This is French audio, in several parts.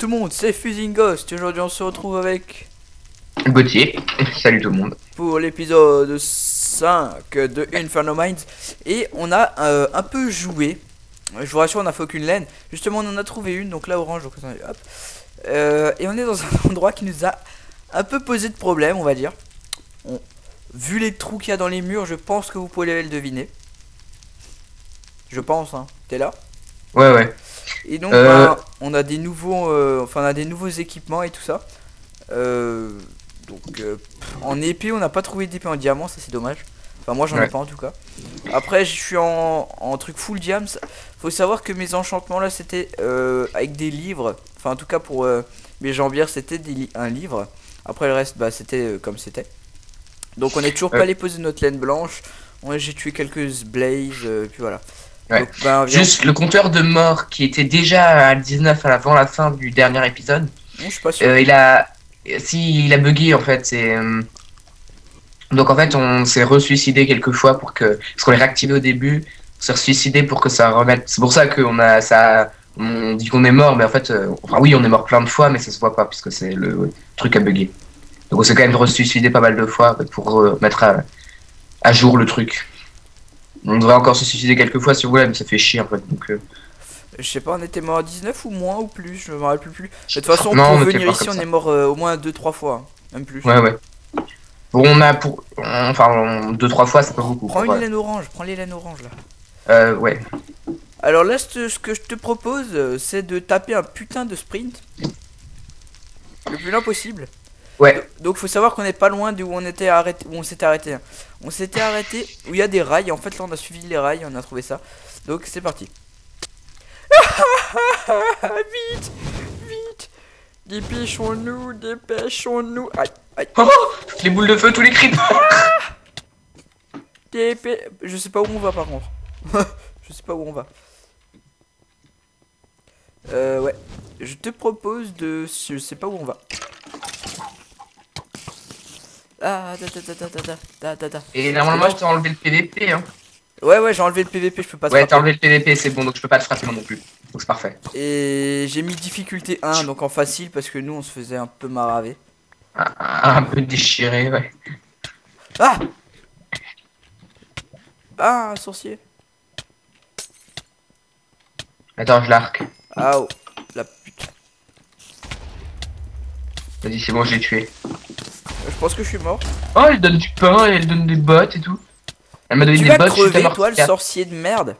Salut tout le monde, c'est Fusing Ghost. Aujourd'hui on se retrouve avec Gauthier. Salut tout le monde. Pour l'épisode 5 de Inferno Minds. Et on a un peu joué. Je vous rassure, on a fait aucune laine. Justement on en a trouvé une, donc là orange. Donc, hop. Et on est dans un endroit qui nous a un peu posé de problème, on va dire. Vu les trous qu'il y a dans les murs, je pense que vous pouvez le deviner. Je pense, hein. T'es là? Ouais, ouais. Et donc on a des nouveaux équipements et tout ça. En épée, on n'a pas trouvé d'épée en diamant, ça c'est dommage. Enfin moi j'en ai pas en tout cas. Après je suis en truc full diams. Faut savoir que mes enchantements là c'était avec des livres. Enfin en tout cas pour mes jambières c'était un livre. Après le reste bah c'était comme c'était. Donc on est toujours pas allé poser notre laine blanche. J'ai tué quelques blazes puis voilà. Ouais. Donc, bah, juste le compteur de morts qui était déjà à 19 avant la fin du dernier épisode. Je suis pas sûr. Il a bugué en fait. Donc en fait on s'est ressuicidé quelques fois pour que parce qu'on est réactivé au début, on s'est ressuicidé pour que ça remette. C'est pour ça qu'on a ça. On dit qu'on est mort, mais en fait enfin oui on est mort plein de fois mais ça se voit pas puisque c'est le truc à buguer. Donc on s'est quand même ressuicidé pas mal de fois pour mettre à jour le truc. On devrait encore se suicider quelques fois si vous voulez, mais ça fait chier en fait. Donc, je sais pas, on était mort à 19 ou moins ou plus, je me rappelle plus. De toute façon, non, pour venir ici, on est mort au moins 2-3 fois, même plus. Ouais, ouais. Bon, on a pour. Enfin, 2-3 fois, c'est pas beaucoup. Prends une laine orange, prends les laines oranges là. Ouais. Alors là, ce que je te propose, c'est de taper un putain de sprint. Le plus loin possible. Ouais. Donc faut savoir qu'on est pas loin d'où on était arrêté, où on s'était arrêté. On s'était arrêté où il y a des rails. En fait là on a suivi les rails, on a trouvé ça. Donc c'est parti. Vite, vite. Dépêchons-nous, dépêchons-nous. Aïe, aïe. Oh, les boules de feu, tous les creepers. Je sais pas où on va par contre. Je sais pas où on va. Ouais. Je te propose de, je sais pas où on va. Ah, da. Et normalement bon. Je t'ai enlevé le PVP hein. Ouais ouais j'ai enlevé le PVP, je peux pas te frapper. Ouais t'as enlevé le PVP, c'est bon, donc je peux pas te frapper non plus. Donc c'est parfait. Et j'ai mis difficulté 1 donc en facile parce que nous on se faisait un peu maraver. Un peu déchiré ouais. Ah. Ah un sorcier. Attends je l'arc. Ah oh la pute. Vas-y c'est bon je l'ai tué. Je pense que je suis mort. Oh, elle donne du pain, elle donne des bottes et tout. Elle m'a donné des bottes, crever, toi, le sorcier de merde.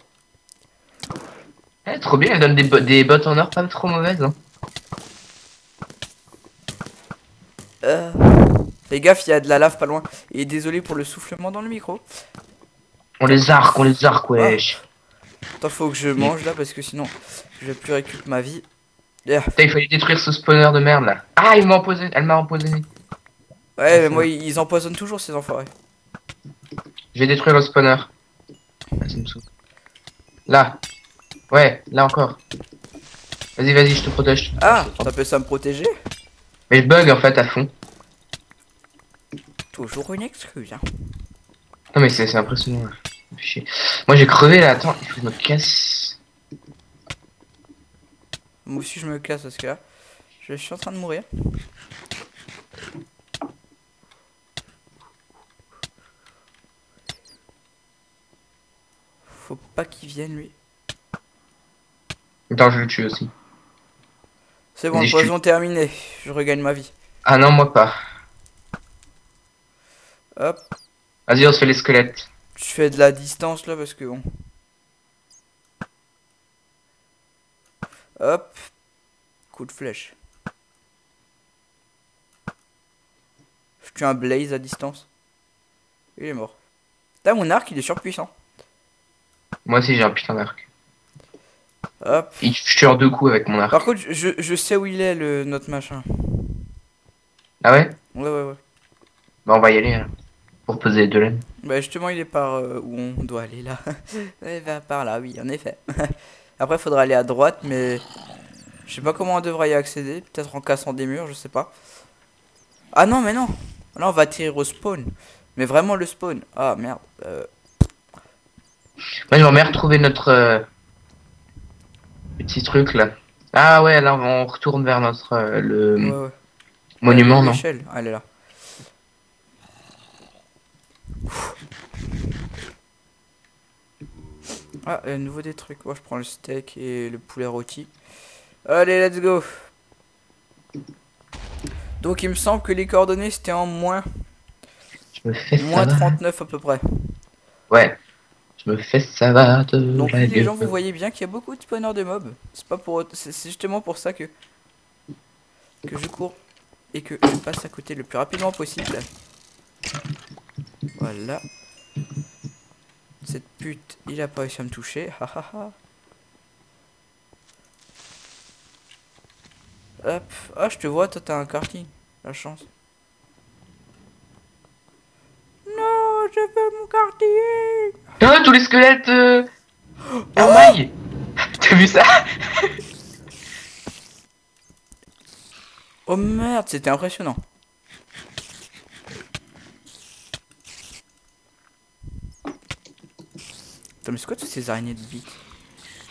Eh, trop bien, elle donne des bottes en or, pas trop mauvaises. Hein. Fais gaffe, il y a de la lave pas loin. Et désolé pour le soufflement dans le micro. On les arc, wesh. Attends, faut que je mange là parce que sinon, je vais plus récupérer ma vie. Yeah. Putain, il fallait détruire ce spawner de merde là. Ah, il m'a empoisonné, elle m'a empoisonné. Ouais, mais moi ils empoisonnent toujours ces enfoirés. Je vais détruire le spawner. Vas-y, me saute. Là. Ouais, là encore. Vas-y, vas-y, je te protège. Ah, t'appelles ça me protéger? Mais je bug en fait à fond. Toujours une excuse, hein. Non, mais c'est impressionnant. Là. Chier. Moi j'ai crevé là, attends, il faut que je me casse. Moi aussi je me casse parce que là, je suis en train de mourir. Faut pas qu'il vienne lui. Attends, je le tue aussi. C'est bon, poison terminé. Je regagne ma vie. Ah non, moi pas. Hop. Vas-y, on se fait les squelettes. Je fais de la distance là parce que bon. Hop. Coup de flèche. Je tue un blaze à distance. Il est mort. Putain, mon arc il est surpuissant. Moi aussi j'ai un putain d'arc. Hop. Et je tire 2 coups avec mon arc. Par contre je sais où il est notre machin. Ah ouais? Ouais ouais ouais. Bah on va y aller hein, pour poser les 2 laines. Bah justement il est par où on doit aller là. Bah, par là oui en effet. Après faudra aller à droite mais je sais pas comment on devra y accéder. Peut-être en cassant des murs je sais pas. Ah non mais non. Là on va tirer au spawn. Mais vraiment le spawn. Ah merde. Moi j'aimerais retrouver notre petit truc là. Ah ouais, là on retourne vers notre le monument, non? Elle est là. Ah, nouveau des trucs. Moi, je prends le steak et le poulet rôti. Allez, let's go. Donc, il me semble que les coordonnées c'était en moins. Je me fais moins savate. 39 à peu près. Ouais. Je me fais savate. Donc, les gens, vous voyez bien qu'il y a beaucoup de spawners de mobs. C'est pas pour, c'est justement pour ça que je cours et que je passe à côté le plus rapidement possible. Voilà. Cette pute, il a pas réussi à me toucher. Hop. Ah, je te vois, toi t'as un karting. La chance. Non, je veux mon karting. Non, tous les squelettes. Oh my. T'as vu ça? Oh merde, c'était impressionnant. Putain, mais c'est quoi toutes ces araignées de bite?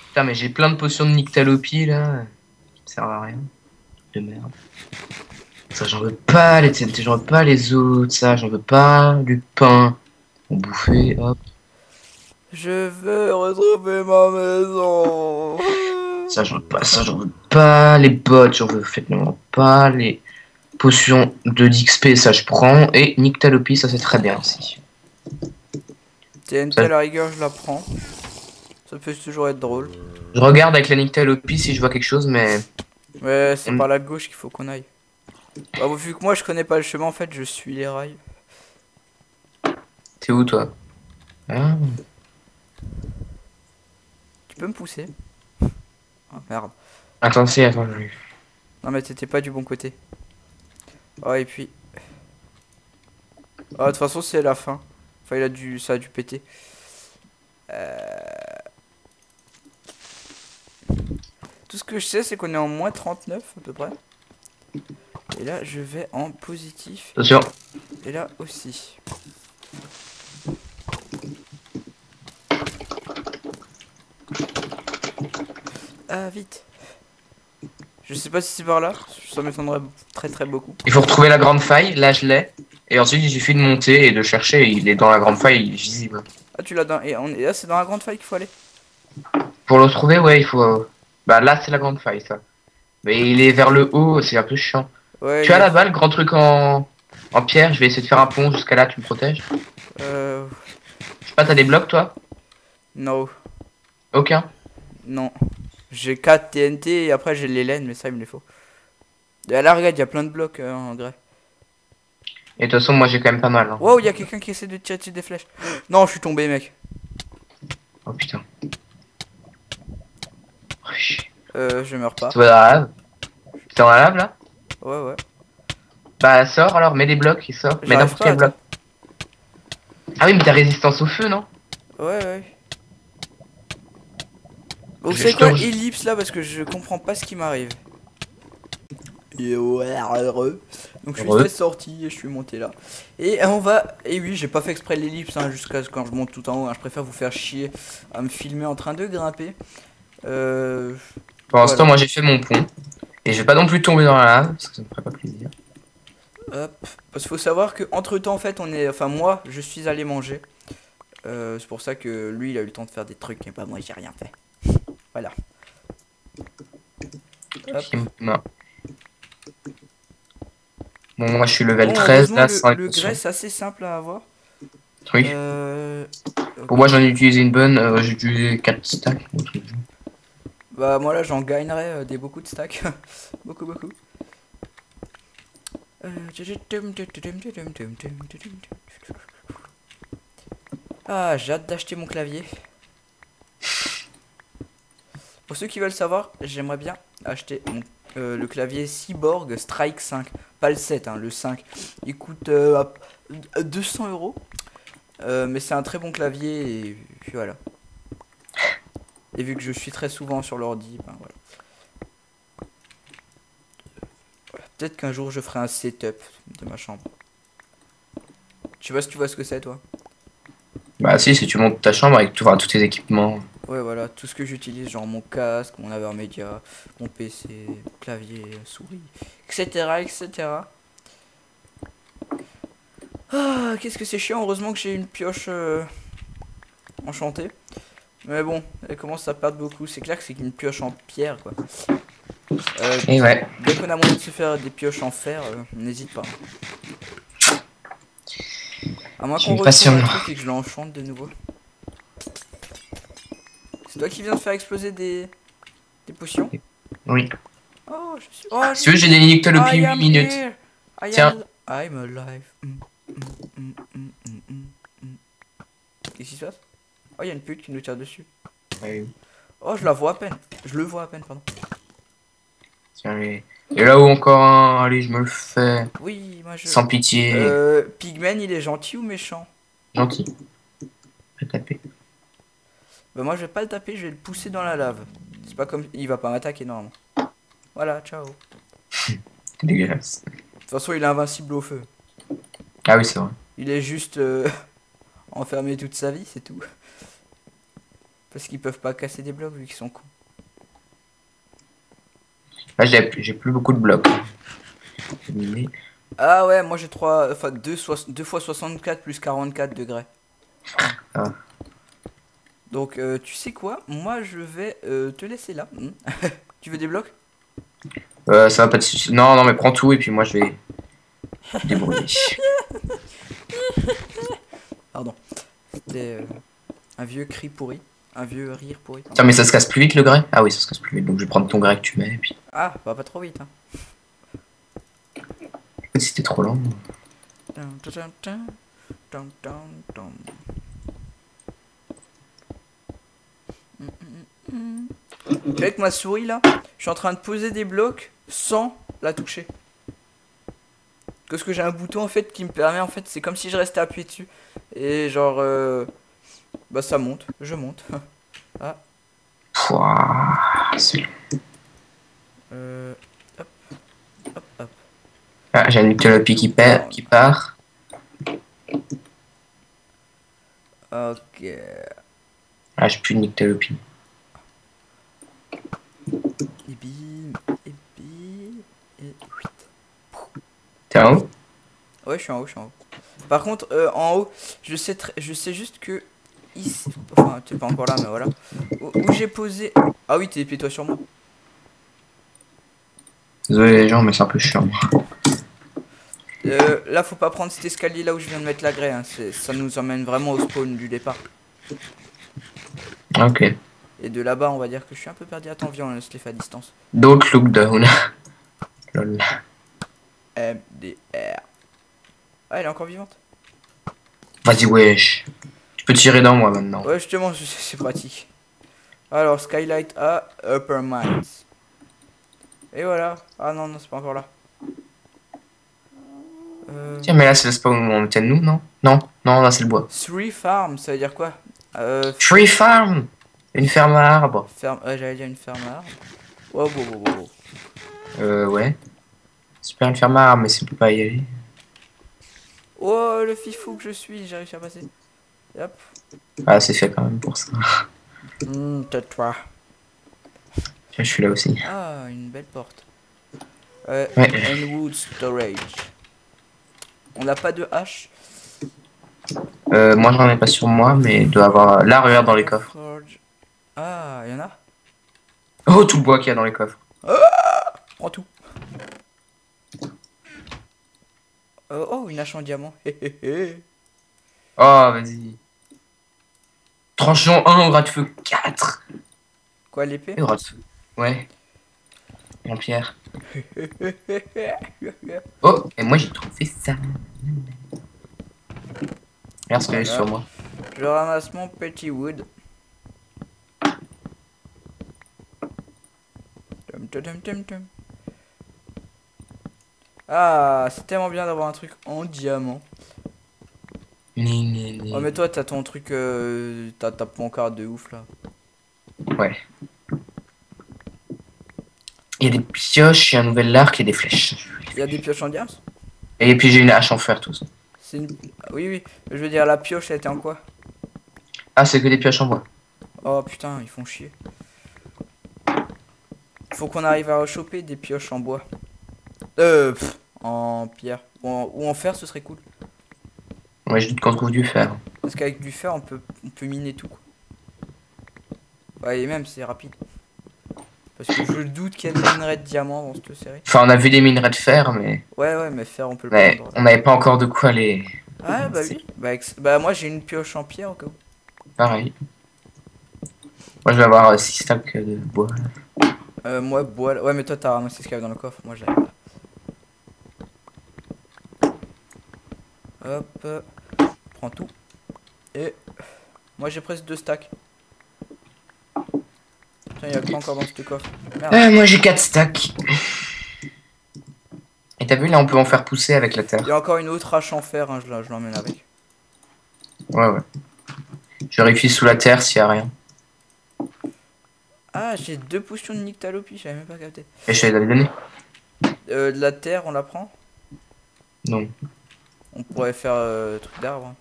Putain, mais j'ai plein de potions de nyctalopie là. Qui me servent à rien. De merde. Ça, j'en veux pas les TNT, j'en veux pas les autres. Ça, j'en veux pas du pain. On bouffait, hop. Je veux retrouver ma maison. Ça, j'en veux pas. Ça, j'en veux pas les bottes. J'en veux effectivement pas les potions de d'XP. Ça, je prends. Et nyctalopie, ça, c'est très bien aussi. TNT à la rigueur je la prends. Ça peut toujours être drôle. Je regarde avec la nyctalopie si je vois quelque chose mais... Ouais c'est par la gauche qu'il faut qu'on aille. Bah, vu que moi je connais pas le chemin en fait je suis les rails. T'es où toi? Ah. Tu peux me pousser? Oh merde. Attends si, attends. Non mais t'étais pas du bon côté. Oh et puis... Oh de toute façon c'est la fin. Enfin, il a dû, ça a dû péter. Tout ce que je sais, c'est qu'on est en moins 39 à peu près. Et là, je vais en positif. Attention. Et là aussi. Ah, vite. Je sais pas si c'est par là. Ça m'étonnerait très beaucoup. Il faut retrouver la grande faille. Là, je l'ai. Et ensuite, il suffit de monter et de chercher. Il est dans la grande faille, il est visible. Ah, tu l'as dans. Et là, c'est dans la grande faille qu'il faut aller. Pour le retrouver, ouais, il faut. Bah, là, c'est la grande faille, ça. Mais il est vers le haut, c'est un peu chiant. Ouais, tu as là-bas le grand truc en pierre. Je vais essayer de faire un pont jusqu'à là, tu me protèges. Je sais pas, t'as des blocs, toi? Non. Aucun? Non. J'ai 4 TNT et après, j'ai les laines, mais ça, il me les faut. Et là, regarde, il y a plein de blocs en vrai. Et de toute façon, moi j'ai quand même pas mal. Hein. Wow, il y a quelqu'un qui essaie de tirer dessus des flèches. Non, je suis tombé, mec. Oh putain. Je meurs pas. T'es dans la lave? T'es dans la lave là? Ouais, ouais. Bah, sors alors, mets des blocs, il sort. Mets n'importe quel bloc. Ah oui, mais t'as résistance au feu, non? Ouais, ouais. Vous savez quoi, ellipse là, parce que je comprends pas ce qui m'arrive. Heureux. Donc je suis sorti et je suis monté là. Et on va... Et oui, j'ai pas fait exprès l'ellipse hein, jusqu'à quand je monte tout en haut. Hein. Je préfère vous faire chier à me filmer en train de grimper. Pour l'instant, voilà. Moi j'ai fait mon pont. Et je vais pas non plus tomber dans la lave, parce que ça me ferait pas plaisir. Hop. Parce qu'il faut savoir que entre temps en fait, on est... Enfin moi, je suis allé manger. C'est pour ça que lui, il a eu le temps de faire des trucs et pas moi, j'ai rien fait. Voilà. Hop. Non. Bon, moi je suis level 13, là c'est le graisse assez simple à avoir. Oui. Okay. Pour moi j'en ai utilisé une bonne, j'ai utilisé 4 stacks. Bah, moi là j'en gagnerais des beaucoup de stacks. beaucoup. Ah, j'ai hâte d'acheter mon clavier. Pour ceux qui veulent savoir, j'aimerais bien acheter mon clavier. Le clavier Cyborg Strike 5, pas le 7, hein, le 5, il coûte 200 €, mais c'est un très bon clavier et puis voilà. Et vu que je suis très souvent sur l'ordi, ben voilà. Peut-être qu'un jour je ferai un setup de ma chambre. Je sais pas si tu vois ce que c'est toi. Bah si tu montes ta chambre avec tout, enfin, tous tes équipements. Ouais, voilà, tout ce que j'utilise, genre mon casque, mon AverMedia, mon PC, clavier, souris, etc. etc. Ah, qu'est-ce que c'est chiant, heureusement que j'ai une pioche enchantée. Mais bon, elle commence à perdre beaucoup, c'est clair que c'est qu'une pioche en pierre, quoi. Et ouais. Dès qu'on a moyen de se faire des pioches en fer, n'hésite pas. À moins qu'on retrouve un truc et que je l'enchante de nouveau. C'est toi qui viens de faire exploser des potions? Oui. Oh, je suis... Oh, si tu veux, j'ai des minutes depuis 8 minutes. Tiens. I'm alive. Qu'est-ce qui se passe? Oh, il y a une pute qui nous tire dessus. Oui. Oh, je la vois à peine. Je le vois à peine, pardon. Tiens, mais... Et là où encore un... Allez, je me le fais. Oui, moi je... Sans pitié. Pigman, il est gentil ou méchant? Gentil. Je vais taper. Bah moi, je vais pas le taper, je vais le pousser dans la lave. C'est pas comme... Il va pas m'attaquer, normalement. Voilà, ciao. Dégueulasse. De toute façon, il est invincible au feu. Ah oui, c'est vrai. Il est juste... enfermé toute sa vie, c'est tout. Parce qu'ils peuvent pas casser des blocs vu qu'ils sont cons. Là j'ai plus beaucoup de blocs. Ah ouais, moi j'ai 3, enfin 2 fois 64 plus 44 degrés. Ah. Donc tu sais quoi, moi je vais te laisser là. Tu veux des blocs? Ça va pas de soucis. Non, non, mais prends tout et puis moi je vais débrouiller. Pardon. C'était un vieux cri pourri. Un vieux rire pourri. Tiens, mais ça se casse plus vite le grès? Ah oui, ça se casse plus vite, donc je vais prendre ton grès que tu mets et puis... Ah, bah pas trop vite, hein. C'était trop lent. Avec ma souris là, je suis en train de poser des blocs sans la toucher. Parce que j'ai un bouton en fait qui me permet, en fait, c'est comme si je restais appuyé dessus. Et genre... Bah ça monte, je monte. Ah. Pouah, c'est long. Hop, hop, hop. Ah, j'ai une Canopy qui perd, qui part. Ok. Ah, j'ai plus de Canopy. Et bim, et bim, et... T'es en haut? Ouais, je suis en haut, je suis en haut. Par contre, en haut, je sais juste que... Ici. Enfin, t'es pas encore là, mais voilà. Où j'ai posé. Ah oui, t'es pied-toi sur moi. Désolé les gens, mais c'est un peu chiant. Là, faut pas prendre cet escalier là où je viens de mettre la grès. Hein. Ça nous emmène vraiment au spawn du départ. Ok. Et de là-bas, on va dire que je suis un peu perdu. Attends, viens, on se les fait à distance. Don't look down. Lol. MDR. Ah, elle est encore vivante. Vas-y, wesh. Je peux tirer dans moi maintenant. Ouais, justement, c'est pratique. Alors, Skylight à Upper Minds. Et voilà. Ah non, non, c'est pas encore là. Tiens, mais là, c'est le spawn où on était nous, non? Non, non, là, c'est le bois. Three Farm, ça veut dire quoi? Three Farm. Une ferme à arbres. Ferme... Ouais, j'allais dire une ferme à arbres. Wow, wow, wow, wow. Ouais. Super, une ferme à arbres, mais c'est pas y aller. Oh, le fifou que je suis, j'ai réussi à passer. Yep. Ah, c'est fait quand même pour ça. Tais-toi. Je suis là aussi. Ah, une belle porte. Ouais. Wood storage. On n'a pas de hache. Moi, j'en ai pas sur moi, mais il doit avoir. Là, regarde dans les coffres. Ah, il y en a. Oh, tout le bois qu'il y a dans les coffres. Ah, prends tout. Oh, une hache en diamant. Oh, vas-y. Tranchant 1 au rat de feu 4. Quoi, l'épée? Au rat de feu. Ouais. En pierre. Oh, et moi j'ai trouvé ça. Regarde ce que j'ai sur moi. Je ramasse mon petit wood. Ah, c'est tellement bien d'avoir un truc en diamant. Oh, mais toi, t'as ton truc, t'as ta pancarte de ouf là. Ouais. Il y a des pioches, il y a un nouvel arc et des flèches. Il y a des pioches en diamant? Et puis j'ai une hache en fer, tout ça. Une... Oui, oui, je veux dire, la pioche, elle était en quoi? Ah, c'est que des pioches en bois. Oh putain, ils font chier. Faut qu'on arrive à choper des pioches en bois. En pierre. Ou en fer, ce serait cool. Ouais, je dis qu'on trouve du fer. Parce qu'avec du fer, on peut miner tout. Ouais, et même, c'est rapide. Parce que je doute qu'il y a des minerais de diamants dans cette série. Enfin, on a vu des minerais de fer, mais... Ouais, mais fer, on peut le prendre. On n'avait pas encore de quoi les... Ah, bah oui. Bah moi, j'ai une pioche en pierre, au cas où. Pareil. Moi, je vais avoir 6 stacks de bois. Moi, bois... Ouais, mais toi, t'as ramassé ce qu'il y avait dans le coffre. Moi, je l'avais pas. Hop, prends tout. Et moi j'ai presque 2 stacks. Tiens, il y a quoi encore dans ce coffre? Moi j'ai 4 stacks. Et t'as vu là, on peut en faire pousser avec la terre. Il y a encore une autre hache en fer, hein, je l'emmène avec. Ouais. Je vérifie sous la terre s'il y a rien. Ah, j'ai 2 potions de nyctalopie, j'avais même pas capté. Et je t'avais donné. De la terre, on la prend? Non. On pourrait faire truc d'arbre.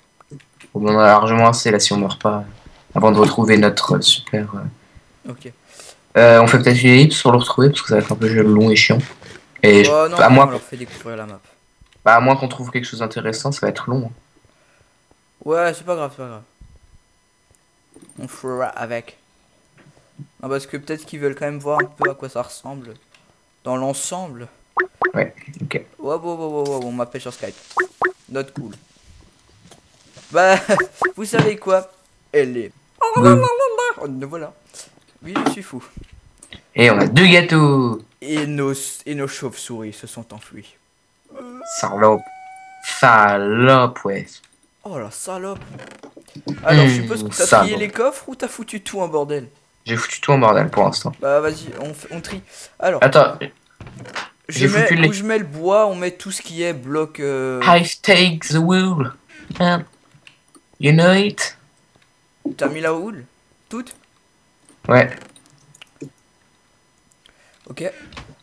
On en a largement assez là si on meurt pas. Avant de retrouver notre super. Ok. On fait peut-être une ellipse pour le retrouver parce que ça va être un peu long et chiant. Et à moins qu'on leur fait découvrir la map. Bah à moins qu'on trouve quelque chose d'intéressant, ça va être long. Hein. Ouais, c'est pas grave, c'est pas grave. On fera avec. Non, parce que peut-être qu'ils veulent quand même voir un peu à quoi ça ressemble dans l'ensemble. Ouais, ok. Wow, on m'appelle sur Skype. Not cool. Bah, vous savez quoi? Elle est... Oh, voilà. Oui, je suis fou. Et on a 2 gâteaux. Et nos chauves-souris se sont enfuis. Salope. Salope, ouais. Oh la salope. Alors, je suppose que t'as trié les coffres ou t'as foutu tout en bordel? J'ai foutu tout en bordel pour l'instant. Bah, vas-y, on trie. Alors... Attends... je mets le bois, on met tout ce qui est bloc. I've take the wool. You know it. T'as mis la wool? Toute? Ouais. Ok.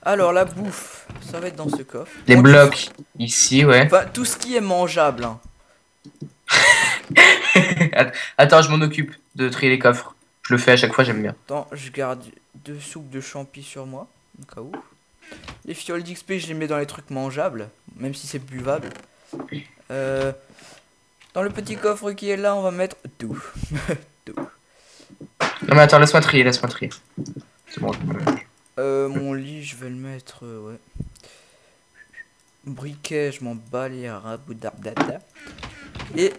Alors la bouffe, ça va être dans ce coffre. Des blocs ici, ouais. Enfin, tout ce qui est mangeable. Hein. Attends, je m'en occupe de trier les coffres. Je le fais à chaque fois, j'aime bien. Attends, je garde 2 soupes de champi sur moi, au cas où. Les fioles d'XP, je les mets dans les trucs mangeables, même si c'est buvable. Dans le petit coffre qui est là, on va mettre tout. Tout. Non mais attends, laisse-moi trier. C'est bon. Mon lit, je vais le mettre, ouais. Briquet, je m'en bats les raboudardata. Et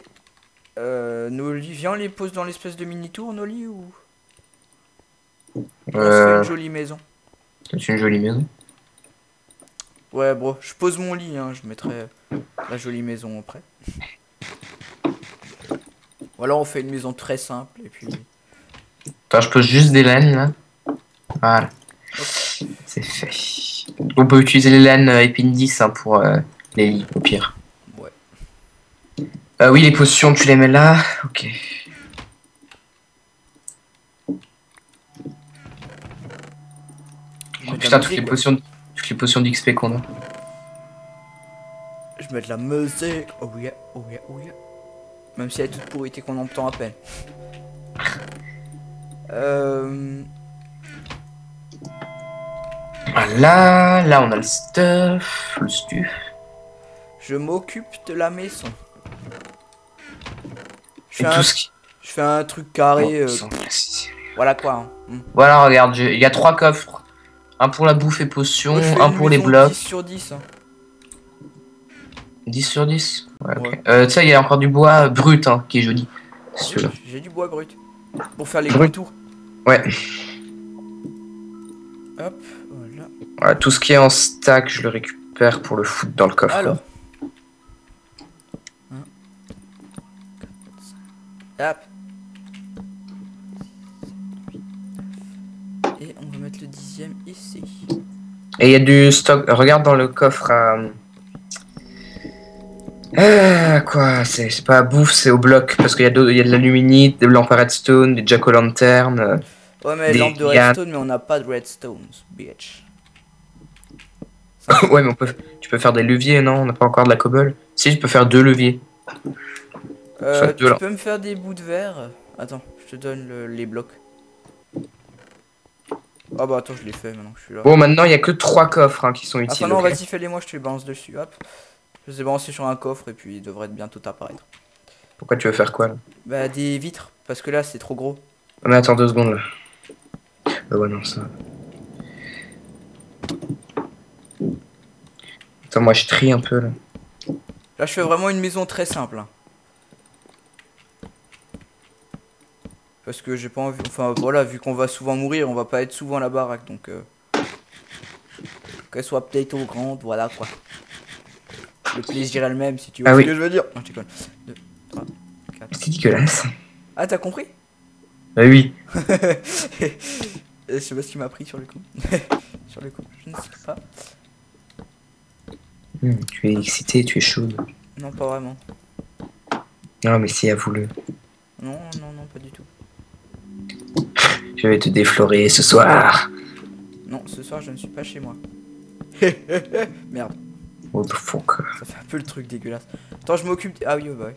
nos lits, viens, on les pose dans l'espèce de mini-tour, nos lits, ou... On se fait une jolie maison. C'est une jolie maison. Ouais, bro, je pose mon lit, hein, je mettrai la jolie maison après. Ou alors on fait une maison très simple et puis... Attends, je pose juste des laines là. Voilà. Okay. C'est fait. On peut utiliser les laines épine 10 hein, pour les lits, au pire. Ouais. Oui, les potions, tu les mets là. Ok. Oh, putain, toutes les potions d'XP qu'on a. Je mets de la musique. Oh yeah. Même si elle est toute pourrite et qu'on entend à peine. Voilà, là on a le stuff. Je m'occupe de la maison. Je fais un truc carré. Voilà quoi. Hein. Voilà, regarde, il y a 3 coffres. Un pour la bouffe et potion, un pour les blocs. 10 sur 10. Hein. 10 sur 10 ouais, okay. Tu sais, il y a encore du bois brut hein, qui est joli. Oui, j'ai du bois brut. Pour faire les gros tours. Ouais. Hop, voilà. Voilà. Tout ce qui est en stack, je le récupère pour le foutre dans le coffre. Alors. Hop. Et on va mettre le 10e ici. Et il y a du stock. Regarde dans le coffre à... quoi, c'est pas à bouffe, c'est au bloc. Parce qu'il y a de l'aluminite, des lampes à redstone, des jack-o'-lantern. Ouais, mais des lampes de redstone, mais on n'a pas de redstone, bitch. Ouais, mais tu peux faire des leviers, non? On n'a pas encore de la cobble. Si, je peux faire 2 leviers. Tu peux me faire des bouts de verre? Attends, je te donne les blocs. Ah bah attends, je l'ai fait maintenant que je suis là. Bon, maintenant il y a que 3 coffres hein, qui sont utiles. Ah non, vas-y, fais-les moi, je te les balance dessus. Hop. Je les ai balancés sur un coffre et puis ils devraient bientôt apparaître. Pourquoi tu veux faire quoi là? Bah des vitres, parce que là c'est trop gros. Ah, mais attends 2 secondes là. Bah ouais, non, ça. Attends, moi je trie un peu là. Là je fais vraiment une maison très simple. Hein. Parce que j'ai pas envie... Enfin voilà, vu qu'on va souvent mourir, on va pas être souvent à la baraque, donc... Qu'elle soit peut-être ou grande, voilà quoi. Le plaisir est le même si tu vois ce que je veux dire. Non, je déconne. 2, 3, 4... C'est dégueulasse. Ah, t'as compris? Bah oui. Je sais pas ce qu'il m'a pris sur le coup. Sur le coup, je ne sais pas. Tu es excité, tu es chaude. Non, pas vraiment. Non, mais c'est à vous le... Non, non, non, pas du tout. Je vais te déflorer ce soir. Non, ce soir je ne suis pas chez moi. Merde. What the fuck. Ça fait un peu le truc dégueulasse. Attends, je m'occupe. Ah oui, bah oui.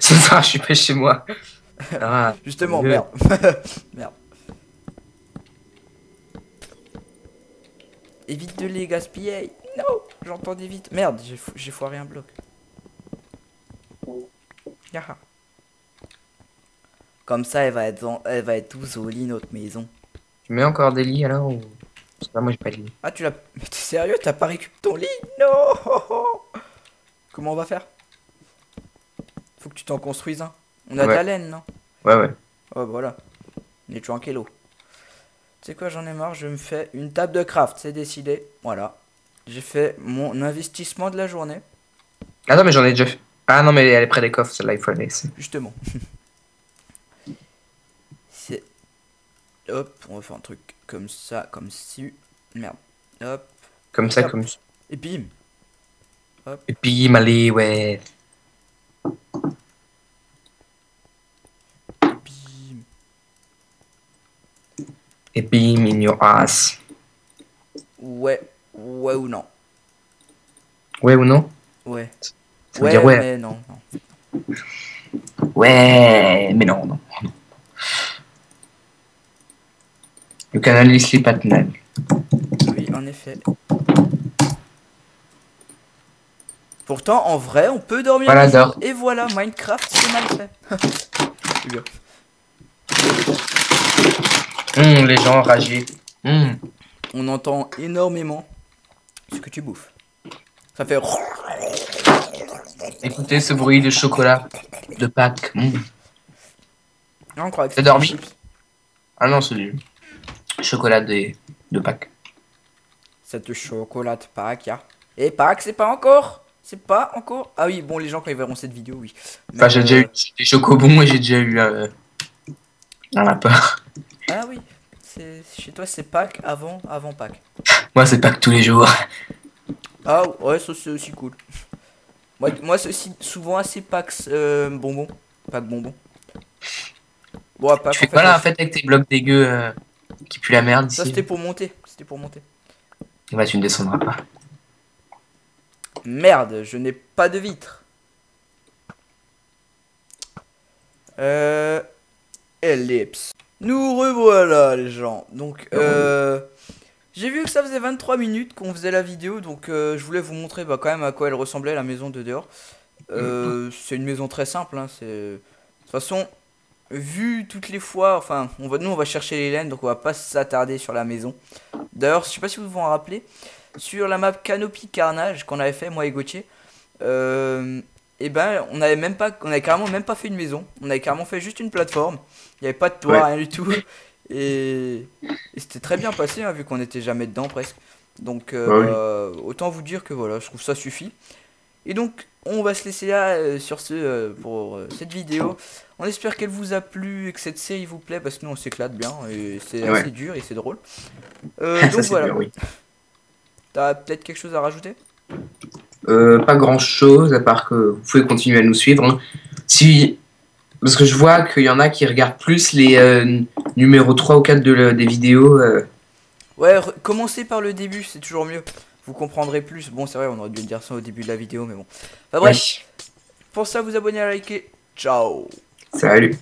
Ce soir je suis pas chez moi. Ah, justement, merde. Merde. Évite de les gaspiller. Non, j'entendais vite. Merde, j'ai foiré un bloc. Yaha. Comme ça, elle va être douce au lit, notre maison. Tu mets encore des lits alors ou... Là, moi j'ai pas de lit. Ah, tu l'as. Mais t'es sérieux? T'as pas récupéré ton lit? Non. Comment on va faire? Faut que tu t'en construises un. On a de la laine, non? Ouais, ouais. Oh, bah voilà. On est toujours en kélo. Tu sais quoi, j'en ai marre, je me fais une table de craft, c'est décidé. Voilà. J'ai fait mon investissement de la journée. Ah non, mais j'en ai déjà fait. Ah non, mais elle est près des coffres, celle-là, il faut la laisser. Justement. Hop, on va faire un truc comme ça, comme si. Merde. Hop. Comme ça, comme ça. Et bim. Hop. Et bim, allez, ouais. Et bim. Et bim in your ass. Ouais, ouais ou non. Ouais ou non? Ouais. Ça veut dire ouais, mais non, non. Ouais, mais non, non. Le canal Leslie Patnel. Oui, en effet. Pourtant, en vrai, on peut dormir. Voilà, dors. Et voilà, Minecraft, c'est mal fait. C'est bien. Les gens enragés. On entend énormément ce que tu bouffes. Ça fait... Écoutez ce bruit de chocolat, de Pâques. Non, on croit que... T'as dormi? Ah non, c'est nul. Chocolat de Pâques. C'est du chocolat de Pâques, ya. Et Pâques, c'est pas encore. C'est pas encore. Ah oui, bon, les gens, quand ils verront cette vidéo, oui. Mais enfin, j'ai déjà eu des chocobons et j'ai déjà eu un lapin. Ah oui. Chez toi, c'est Pâques avant Pâques. Moi, c'est Pâques tous les jours. Ah ouais, ça, c'est aussi cool. Moi c'est aussi souvent assez Pâques bonbons. Pâques bonbons. Bon, à Pâques, tu fais pas là, en fait, avec tes blocs dégueux... Qui pue la merde. Ça c'était pour monter. C'était pour monter. Et bah tu ne descendras pas. Merde, je n'ai pas de vitre. Ellipse. Nous revoilà les gens. Donc j'ai vu que ça faisait 23 minutes qu'on faisait la vidéo. Donc je voulais vous montrer bah, quand même à quoi elle ressemblait la maison de dehors. C'est une maison très simple hein, de toute façon. Vu toutes les fois, enfin, nous on va chercher les laines, donc on va pas s'attarder sur la maison. D'ailleurs, je sais pas si vous vous en rappelez, sur la map Canopy Carnage qu'on avait fait, moi et Gauthier, et ben on avait carrément même pas fait une maison, on avait carrément fait juste une plateforme, il n'y avait pas de toit, rien du tout, et c'était très bien passé, hein, vu qu'on n'était jamais dedans presque. Donc, autant vous dire que voilà, je trouve ça suffit. Et donc, on va se laisser là sur ce pour cette vidéo. On espère qu'elle vous a plu et que cette série vous plaît parce que nous on s'éclate bien et c'est assez dur et c'est drôle. Donc voilà. Oui. T'as peut-être quelque chose à rajouter? Pas grand chose à part que vous pouvez continuer à nous suivre. Hein. Si, parce que je vois qu'il y en a qui regardent plus les numéros 3 ou 4 des vidéos. Ouais, commencez par le début, c'est toujours mieux. Vous comprendrez plus. Bon, c'est vrai, on aurait dû le dire ça au début de la vidéo, mais bon. Enfin bref, pour ça, vous abonnez à liker. Ciao. Salut.